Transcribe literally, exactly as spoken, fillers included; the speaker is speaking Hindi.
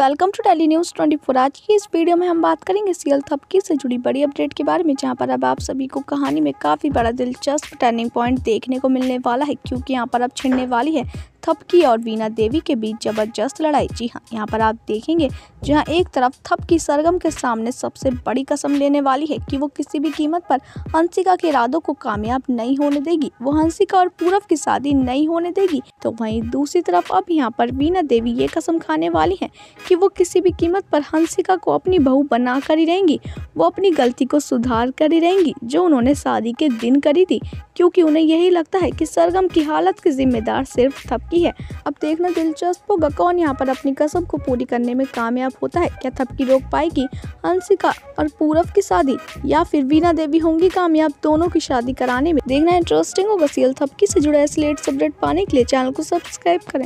Welcome to daily news twenty four. आज की इस वीडियो में हम बात करेंगे सीरियल थपकी से जुड़ी बड़ी अपडेट के बारे में, जहां पर अब आप सभी को कहानी में काफ़ी बड़ा दिलचस्प टर्निंग पॉइंट देखने को मिलने वाला है, क्योंकि यहां पर अब छिड़ने वाली है थपकी और वीना देवी के बीच जबरदस्त लड़ाई। जी हाँ, यहाँ पर आप देखेंगे जहाँ एक तरफ थपकी सरगम के सामने सबसे बड़ी कसम लेने वाली है कि वो किसी भी कीमत पर हंसिका के इरादों को कामयाब नहीं होने देगी, वो हंसिका और पूरव की शादी नहीं होने देगी। तो वहीं दूसरी तरफ अब यहाँ पर वीना देवी ये कसम खाने वाली है कि वो किसी भी कीमत पर हंसिका को अपनी बहू बना कर ही रहेंगी, वो अपनी गलती को सुधार कर ही रहेंगी जो उन्होंने शादी के दिन करी थी, क्योंकि उन्हें यही लगता है कि सरगम की हालत की जिम्मेदार सिर्फ थपकी है। अब देखना दिलचस्प होगा कौन यहाँ पर अपनी कसम को पूरी करने में कामयाब होता है। क्या थपकी रोक पाएगी हंसिका और पूरव की शादी, या फिर वीना देवी होंगी कामयाब दोनों की शादी कराने में? देखना इंटरेस्टिंग होगा। सीरियल थपकी से जुड़ा ऐसे लेटेस्ट अपडेट पाने के लिए चैनल को सब्सक्राइब करें।